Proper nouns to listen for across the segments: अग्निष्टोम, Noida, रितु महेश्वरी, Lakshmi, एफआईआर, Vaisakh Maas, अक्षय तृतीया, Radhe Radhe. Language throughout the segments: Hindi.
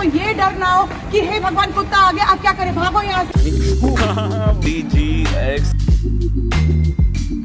तो ये डर ना हो कि हे भगवान कुत्ता आ गया आप क्या करें, भागो यहाँ से।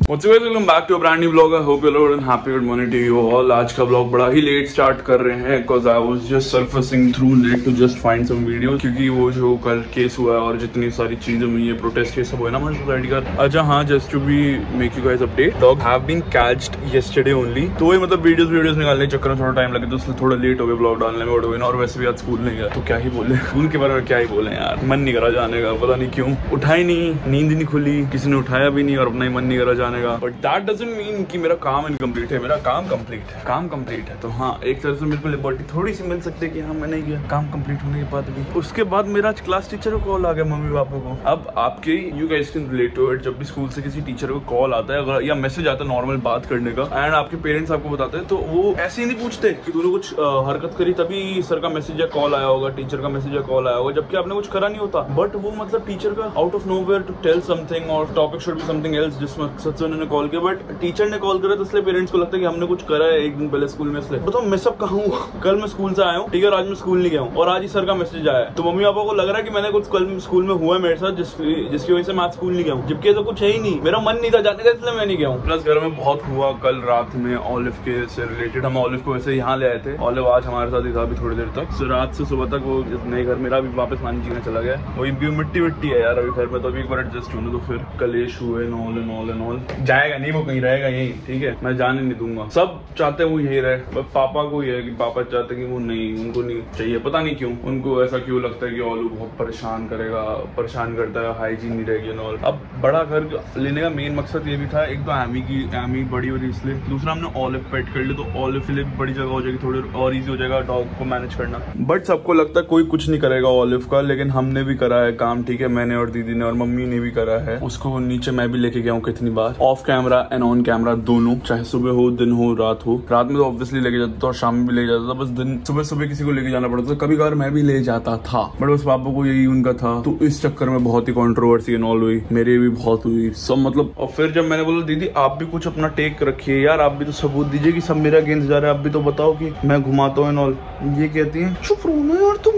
What's up guys, welcome back to a brand new vlog. I hope you're all and happy with morning to you all. आज का vlog बड़ा ही late start कर रहे हैं because I was just surfacing through net to just find some videos क्योंकि वो जो कल केस हुआ है और जितनी सारी चीजें हुई है प्रोटेस्ट ये सब हुआ ना हमारी सोसाइटी का। अच्छा हाँ, just to be make you guys update, dog have been catched yesterday only. तो वही मतलब वीडियोस निकालने चक्कर में थोड़ा टाइम लगे तो इसलिए थोड़ा लेट हो गया vlog डालने में ना। और वैसे भी आज स्कूल नहीं गया तो क्या ही बोले, स्कूल के बारे में क्या ही बोले यार, मन नहीं करा जाने का, पता नहीं क्यों। उठाई नहीं, नींद नहीं खुली, किसी ने उठाया भी नहीं और अपना ही मन नहीं करा जाने। But that doesn't mean कि मेरा काम इनकम्प्लीट है, मेरा काम कंप्लीट है, काम कंप्लीट है। तो हाँ एक तरह से मेरे को लिबर्टी थोड़ी सी मिल सकती है कि हाँ मैंने ये काम कंप्लीट होने के बाद भी। उसके बाद मेरा आज क्लास टीचर को कॉल आ गया, मम्मी पापा को। अब आपके you guys can relate to it, जब भी स्कूल से किसी टीचर को कॉल आता है अगर या मैसेज आता है नॉर्मल बात करने का एंड आपके पेरेंट्स आपको बताते हैं तो वो ऐसे ही नहीं पूछते कि तूने कुछ हरकत करी तभी सर का मैसेज या कॉल आया होगा, टीचर का मैसेज या कॉल आया होगा, जबकि आपने कुछ करा नहीं होता। बट वो मतलब टीचर का out of nowhere to tell something और topic should be something else जिसमें उन्होंने कॉल किया, बट टीचर ने कॉल करा तो इसलिए पेरेंट्स को लगता है कि हमने कुछ करा है एक दिन पहले स्कूल में। इसलिए बताओ मैं सब कहाँ हूँ, कल मैं स्कूल से आया हूँ ठीक है, आज मैं स्कूल नहीं गया हूँ और आज ही सर का मैसेज आया है तो मम्मी पापा को लग रहा है कि मैंने कुछ कल स्कूल में हुआ है मेरे साथ जिसकी वजह से मैं आज स्कूल नहीं गया हूँ, जबकि ऐसा कुछ है ही नहीं। मेरा मन नहीं था जाने का इसलिए मैं नहीं गया हूँ। प्लस घर में बहुत हुआ कल रात में ऑलिव के से रिलेटेड, हम ऑलिव को वैसे यहाँ ले आए थे, ऑलिव आज हमारे साथ ही था अभी थोड़ी देर तक, रात से सुबह तक वो नए घर मेरा भी वापस मान जीने चला गया। वही मिट्टी मिट्टी है यार अभी घर में, तो अभी एक बार एडजस्ट होने तो फिर कलेश हुए नॉल जाएगा नहीं, वो कहीं रहेगा यहीं ठीक है, मैं जाने नहीं दूंगा। सब चाहते हैं वो यही रहे, बट पापा को ये है कि पापा चाहते हैं कि वो नहीं, उनको नहीं चाहिए, पता नहीं क्यों उनको ऐसा क्यों लगता है कि ऑलू बहुत परेशान करेगा, परेशान करता है, हाइजीन नहीं रहेगी नॉल। अब बड़ा घर लेने का मेन मकसद ये भी था, एक तो एमी की एमी बड़ी हो रही इसलिए, दूसरा हमने ऑलिव पेट कर लिया तो ऑलिव के लिए बड़ी जगह हो जाएगी, थोड़ी और ईजी हो जाएगा डॉग को मैनेज करना। बट सबको लगता है कोई कुछ नहीं करेगा ऑलिव का, लेकिन हमने भी करा है काम ठीक है, मैंने और दीदी ने और मम्मी ने भी करा है। उसको नीचे मैं भी लेके गया हूँ कितनी बार, off camera and on camera दोनों, चाहे सुबह हो दिन हो रात हो। रात में तो ऑब्वियसली लेके जाता था और शाम में भी लेके जाता था, बस दिन सुबह सुबह किसी को लेके जाना पड़ता था, कभी कभार मैं भी ले जाता था बट बस पापा को यही उनका था। तो इस चक्कर में बहुत ही कंट्रोवर्सी इन्वॉल्व हुई, मेरे भी बहुत हुई सब मतलब। और फिर जब मैंने बोला दीदी आप भी कुछ अपना टेक रखिए यार, आप भी तो सबूत दीजिए कि सब मेरा गेंद जा रहा है, आप भी तो बताओ कि मैं घुमाता हूँ इनऑल। ये कहती है चुप रहो ना यार तुम,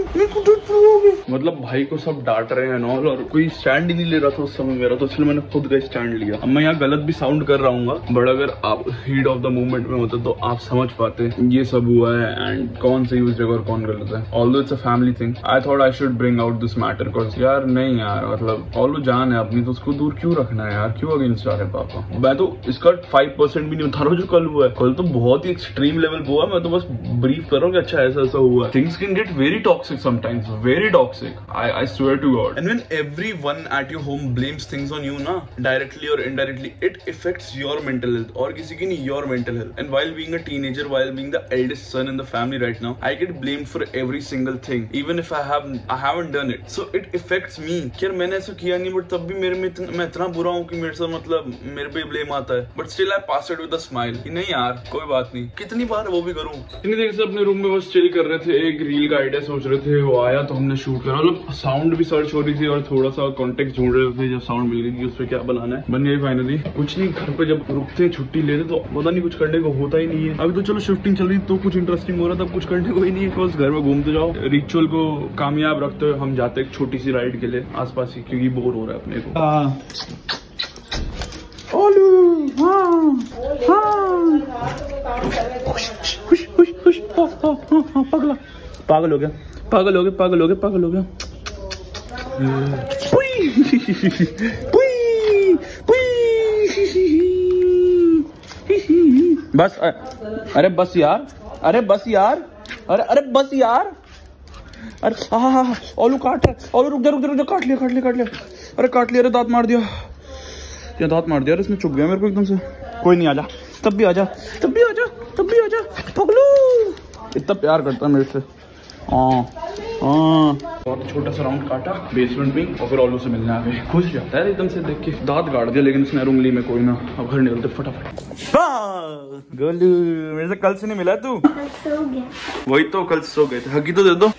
मतलब भाई को सब डांट रहे हैं इनऑल और कोई स्टैंड ही नहीं ले रहा था उस समय मेरा, तो इसलिए मैंने खुद का स्टैंड लिया। अब मैं यहाँ गलत भी साउंड कर रहा हूँ बट अगर आप हीट ऑफ द मूवमेंट में होते तो आप समझ पाते ये सब हुआ है एंड कौन सही उस जगह और कौन गलत है। Although it's a family thing, I thought I should bring out this matter because यार नहीं यार मतलब ऑल्दो जान है अपनी तो उसको दूर क्यों रखना है यार, क्यों अगेंस्ट आ रहे हैं पापा। मैं तो इसका 5% भी नहीं उठा रहा हूँ जो कल हुआ है, कल तो बहुत ही एक्सट्रीम लेवल हुआ, मैं तो बस ब्रीफ कर रहा हूँ कि अच्छा ऐसा ऐसा हुआ। Things can get very toxic sometimes, very toxic, I swear to God. And when everyone at your home blames things on you ना डायरेक्टली और indirectly it affects your mental health or किसी की नहीं your mental health. And while being a teenager, while being the eldest son in the family right now, I get blamed for every single thing even if I haven't done it, so it affects me. यार मैंने ऐसा किया नहीं बट तब भी मेरे में मैं इतना बुरा हूँ कि मेरे से मतलब मेरे पे ब्लेम आता है, but still I pass it with a smile कि नहीं यार कोई बात नहीं, कितनी बार वो भी करूँ। इतनी देर से अपने रूम में बस चिल कर रहे थे, एक रील का आइडिया सोच रहे थे, वो आया तो हमने शूट करा, मतलब साउंड भी सर्च हो रही थी और थोड़ा सा कॉन्टेक्ट ढूंढ रहे थे जब साउंड मिल गई कि उसपे क्या बनाना है, बन गई फाइनली। कुछ नहीं, घर पे जब रुकते हैं छुट्टी लेते तो पता नहीं कुछ करने को होता ही नहीं है। अभी तो चलो शिफ्टिंग चल रही तो कुछ इंटरेस्टिंग हो रहा था, कुछ करने को ही नहीं है, बस घर में घूमते जाओ। रिचुअल को कामयाब रखते हुए हम जाते हैं एक छोटी सी राइड के लिए आसपास ही क्योंकि बोर हो रहा है अपने को। हाँ पागल हो गया बस अरे बस यार हाँ ऑलू काट रहा है, ऑलू रुक जा काट लिया अरे अरे दांत मार दिया इसने, चुप गया मेरे को एकदम से। कोई नहीं आजा, तब भी आजा पगलू इतना प्यार करता है मेरे से। और छोटा सा राउंड काटा बेसमेंट में और फिर ऑलू से मिलने आ गए, खुश जाता है एकदम से देख के, दांत गाड़ दिया लेकिन उसने उंगली में। कोई ना, अब घर निकलते फटाफट। गोलू मेरे से कल से नहीं मिला तू, कल सो गया। वही तो, कल सो गए थे। हकी तो दे दो।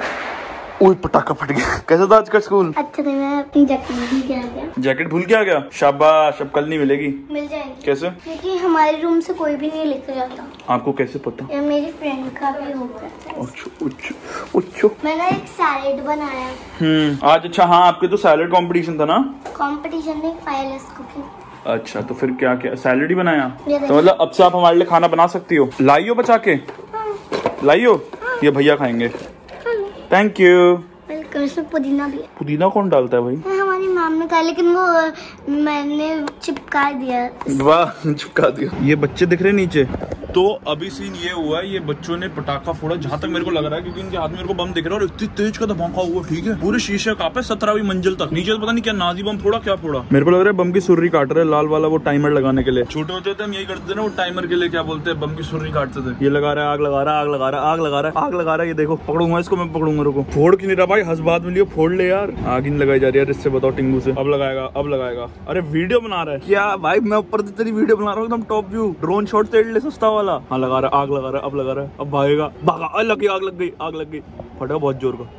ओए पटाखा फट गया। कैसा था आज का स्कूल? अच्छा था। मैं अपनी जैकेट भूल के आ गया। जैकेट भूल के आ गया? शाबाश, अब कल नहीं मिलेगी। मिल जाएगी। कैसे? क्योंकि हमारे रूम से कोई भी नहीं लेकर जाता। आपको कैसे पता? या मेरी फ्रेंड का भी होगा। मैंने एक सैलेड बनाया आज। अच्छा हाँ, आपके तो सैलेड कॉम्पिटिशन था ना? कॉम्पिटिशन में फायरलेस कुकिंग। अच्छा तो फिर क्या क्या सैलेड ही बनाया? तो मतलब अब से आप हमारे लिए खाना बना सकती हो। लाइयो बचा के। हाँ। लाइयो। हाँ। ये भैया खाएंगे। Thank you. वेलकम। इसमें पुदीना भी है। पुदीना कौन डालता है भाई? हमारी माम ने कहा, लेकिन वो मैंने चिपका दिया। वाह, चिपका दिया। ये बच्चे दिख रहे नीचे। तो अभी सीन ये हुआ है, ये बच्चों ने पटाखा फोड़ा, जहाँ तक मेरे को लग रहा है क्योंकि इनके हाथ में मेरे को बम दिख रहा है और इतनी तेज का धमाका हुआ। ठीक है, पूरे शीशे का पे 17वीं मंजिल तक। नीचे पता नहीं क्या नाजी बम फोड़ा, क्या फोड़ा। मेरे को लग रहा है बम की सुर्री काट रहा है, लाल वाला वो टाइमर लगाने के लिए। छोटे होते थे हम यही करते थे ना, वो टाइमर के लिए क्या बोलते हैं, बम की सुर्री काटते थे। ये लगा रहा है, आग लगा रहा है, आग लगा रहा है, आग लगा रहा है, आग लगा रहा है। ये देखो, पकड़ूंगा इसको मैं, पकड़ूंगा। रुको, फोड़ क्यों नहीं रहा भाई? हंस बाद में लियो, फोड़ ले यार। आग ही नहीं लगाई जा रही यार इससे। बताओ टिंगू से। अब लगाएगा, अब लगाएगा। अरे वीडियो बना रहा है क्या भाई? मैं ऊपर से तेरी वीडियो बना रहा हूँ, एकदम टॉप व्यू, ड्रोन शॉट तेरे लिए सस्ता। हाँ, लगा रहा है, आग लगा रहा है, अब लगा रहा है, अब भागेगा, भागा। लग गई, आग लग गई, आग लग गई। फटा बहुत जोर का।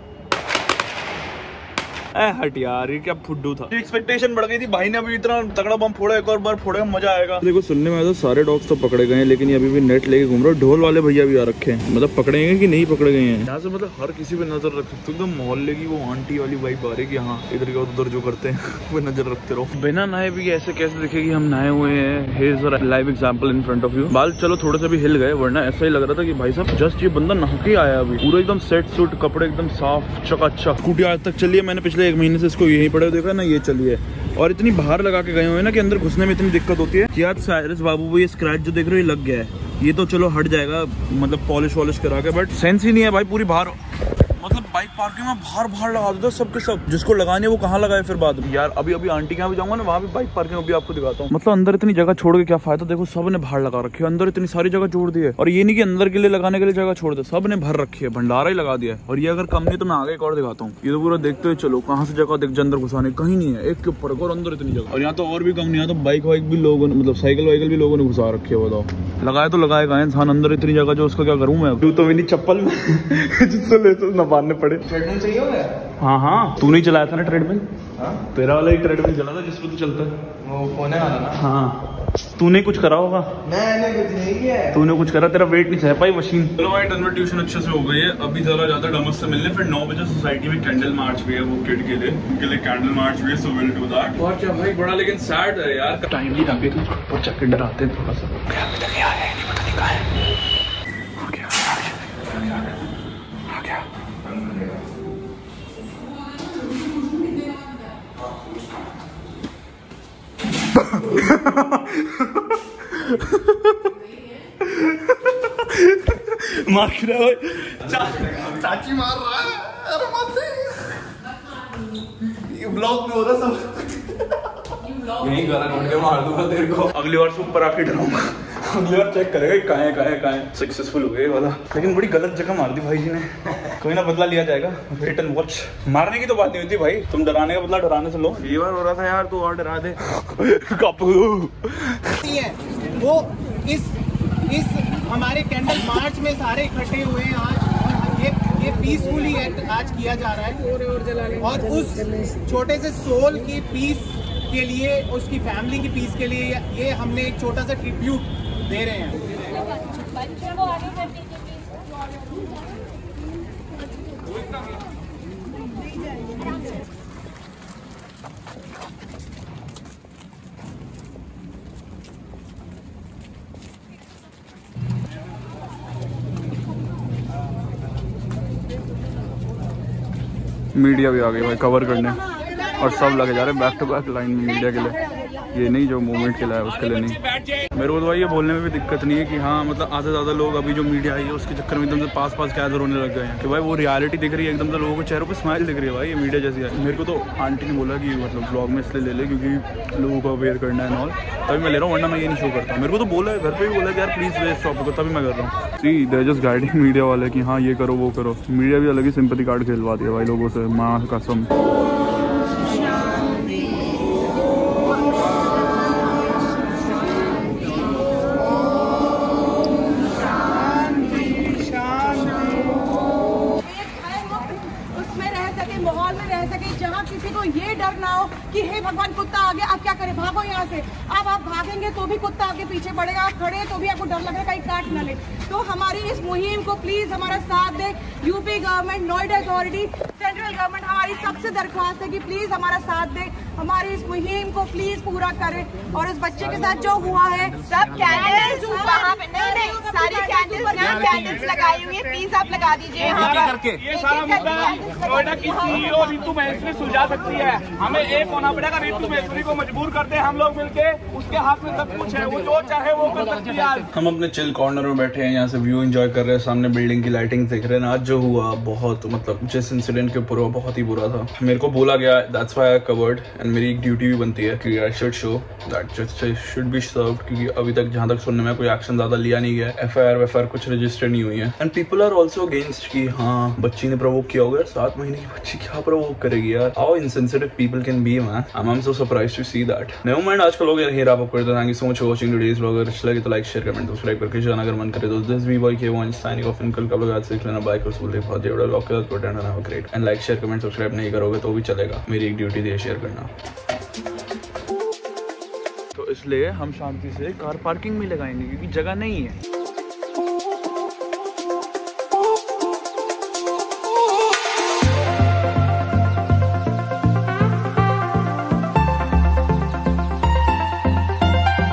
ए हट यार, ये क्या फुड्डू था। एक्सपेक्टेशन बढ़ गई थी। भाई ने अभी इतना तगड़ा बम फोड़ा, एक और बार फोड़े, मजा आएगा। देखो, सुनने में तो सारे डॉग्स तो पकड़े गए हैं, लेकिन ये अभी भी नेट लेके घूम रहे हो। ढोल वाले भैया भी आ रखे हैं। मतलब पकड़े गए कि नहीं पकड़े गए हैं। यहाँ से मतलब हर किसी पे नजर रख सकते हो। एकदम मोहल्ले की वो आंटी वाली वाइब आ रही है। यहाँ इधर का उधर जो करते हैं वो नजर रखते रहो। बिना नहाए भी ऐसे कैसे दिखेगी हम नहाए हुए हैं। Live example in front of you. बाल चलो थोड़े से भी हिल गए, वरना ऐसा ही लग रहा था कि भाई साहब जस्ट ये बंदा नहा के आया। अभी पूरा एकदम सेट सूट, कपड़े एकदम साफ चकाचक। स्कूटी आज तक चलिए, मैंने पिछले एक महीने से इसको यही पड़े देखा ना, ये चलिए। और इतनी बाहर लगा के गए हुए ना कि अंदर घुसने में इतनी दिक्कत होती है। कि यार साइरस बाबू को ये स्क्रैच जो देख रहे हो, ये लग गया है। ये तो चलो हट जाएगा, मतलब पॉलिश वॉलिश करा के, बट सेंस ही नहीं है भाई। पूरी बाहर, मतलब बाइक पार्किंग में बाहर बाहर लगा देता है सबके सब। जिसको लगाने वो कहाँ लगाए फिर बाद में यार। अभी अभी आंटी के यहाँ भी जाऊंगा ना, वहाँ भी बाइक पार्किंग अभी आपको दिखाता हूँ। मतलब अंदर इतनी जगह छोड़ के क्या फायदा। देखो सबने बाहर लगा रखी है, अंदर इतनी सारी जगह छोड़ दी है। और ये नहीं कि अंदर के लिए लगाने के लिए जगह छोड़ दे, सबने भर रखी है, भंडारा ही लगा दिया है। और ये अगर कम नहीं तो मैं आगे एक और दिखाता हूँ। ये तो पूरा देखते हुए चलो, कहाँ से जगह देख अंदर घुसाने, कहीं नहीं है, एक के ऊपर और अंदर इतनी जगह। और यहाँ तो और भी कम नहीं है, तो बाइक वाइक भी लोगों ने, मतलब साइकिल वाइकिल भी लोगों ने घुसा रखी है। बताओ, लगाए तो लगाएगा इंसान अंदर इतनी जगह, जो उसका क्या करूँ मैं। तू तो मेरी चप्पल न बांधने पड़े। ट्रेडमिल चाहिए होगा? हाँ हाँ, तू नहीं चलाया था ना ट्रेडमिल? तेरा वाला ही ट्रेडमिल चला था जिसपे तू चलता है, वो कोने वाला ना। हाँ, तूने कुछ करा होगा। मैंने कुछ नहीं किया है। तूने कुछ करा, तेरा वेट नहीं सह पाई मशीन। चलो भाई, 10 मिनट ट्यूशन अच्छे से हो गई है। अभी जरा जाता है डमस से मिलने, फिर 9 बजे सोसाइटी में कैंडल मार्च भी है, वो किड के लिए, उनके लिए कैंडल मार्च भी है। So will do that. और क्या भाई, बड़ा लेकिन सैड है यार। टाइम भी लगे और चक्कर डराते हैं थोड़ा सा। पता नहीं कहा है। मार रहा है चाची, मार रहा है। अरे मत, ये ब्लॉग में हो रहा सब। यही गाना ढूंढ के मार दूंगा तेरे को। अगली बार से ऊपर आके डराऊंगा। अगली बार चेक करेगा कि कहाँ है, कहाँ है, कहाँ है। सक्सेसफुल हो गए वाला, लेकिन बड़ी गलत जगह मार दी भाई जी ने। कोई ना, बदला लिया जाएगा। Wait and watch. मारने की तो बात नहीं होती भाई, तुम डराने का बदला डराने से लो। ये बार हो रहा था यार, तू और डरा दे। वो इस हमारे कैंडल मार्च में सारे इकट्ठे हुए हैं आज। ये पीसफुली एक्ट आज किया जा रहा है, और उस छोटे से सोल की पीस के लिए, उसकी फैमिली की पीस के लिए, ये हमने एक छोटा सा ट्रिब्यूट दे रहे हैं। मीडिया भी आ गई भाई कवर करने, और सब लगे जा रहे बैक टू बैक लाइन में मीडिया के लिए। ये नहीं जो मूवमेंट के लिए है उसके लिए नहीं। मेरे को तो भाई ये बोलने में भी दिक्कत नहीं है कि हाँ, मतलब आधे से ज़्यादा लोग अभी जो मीडिया आई है उसके चक्कर में एकदम से पास गैदर होने लग गए हैं कि भाई वो रियलिटी दिख रही है एकदम से। लोगों के चेहरों पे स्माइल दिख रही है भाई, ये मीडिया जैसी है। मेरे को तो आंटी ने बोला कि मतलब ब्लॉग में इसलिए ले ले क्योंकि लोगों को अवेयर करना है नॉल, तभी मैं ले रहा हूँ, वरना मैं ये नहीं शो करता। मेरे को तो बोला है, घर पर भी बोला कि यार प्लीज़ वे स्टॉप करो, तभी मैं कर रहा हूँ। See they just guiding media वाले कि हाँ ये करो वो करो। मीडिया भी अलग ही सिंपैथी कार्ड खेलवा दिया भाई लोगों से, माँ कसम। उसमें रह सके, माहौल में रह सके, जहाँ किसी को ये डर ना हो कि हे भगवान कुत्ता आ गया, आप क्या करें, भागो यहाँ से। अब आप भागेंगे तो भी कुत्ता आपके पीछे पड़ेगा, आप खड़े तो भी आपको डर लगेगा कहीं काट ना ले। तो हमारी इस मुहिम को प्लीज़ हमारा साथ दें। UP government, Noida authority, central government, हमारी सबसे दरख्वास्त है कि प्लीज़ हमारा साथ दें, हमारी इस मुहिम को प्लीज़ पूरा करें। और इस बच्चे के साथ जो हुआ है, सब कैंडल्स वहाँ पे सारी कैंडल्स लगाई हुई है, प्लीज आप लगा दीजिए। ये सारा मुद्दा नोएडा की सीईओ रितु महेश्वरी सुलझा सकती है। हमें एक होना पड़ेगा, रितु महेश्वरी को मजबूर करते हैं हम लोग मिलके, उसके हाथ में सब कुछ है, वो जो चाहे वो कर सकती है। हम अपने चिल कॉर्नर में बैठे हैं, यहाँ से व्यू एंजॉय कर रहे हैं, सामने बिल्डिंग की लाइटिंग देख रहे हैं। आज जो हुआ बहुत, मतलब जिस इंसिडेंट के ऊपर हुआ, बहुत ही बुरा था। मेरे को बोला गया, that's why I covered, and मेरी एक ड्यूटी भी बनती है कि I should show that justice should be served, क्योंकि अभी तक जहाँ तक सुनने में कोई एक्शन ज़्यादा लिया नहीं गया, एफआईआर कुछ रजिस्टर नहीं हुई है। And people are also against कि हाँ बच्ची ने प्रवोक किया होगा, 7 महीने की बच्ची क्या प्रवोक करेगी यार। How insensitive people can be, man I am so surprised to see that. Never mind, आज का लोग यार हेयर अप कर देना। Thank you so much for watching today's vlog. अगर अच्छा लगे तो लाइक शेयर कमेंट सब्सक्राइब करके जाना, अगर मन करे तो। This V boy K1 signing off, इन कल का व्लॉग आज देख लेना। बाय कर स्कूल बहुत ज्यादा लॉक कर दो, डन ना great. And like share comment subscribe नहीं करोगे तो भी चलेगा, मेरी एक ड्यूटी थी शेयर करना, तो इसलिए हम शांति से कार पार्किंग में लगाएंगे क्योंकि जगह नहीं है।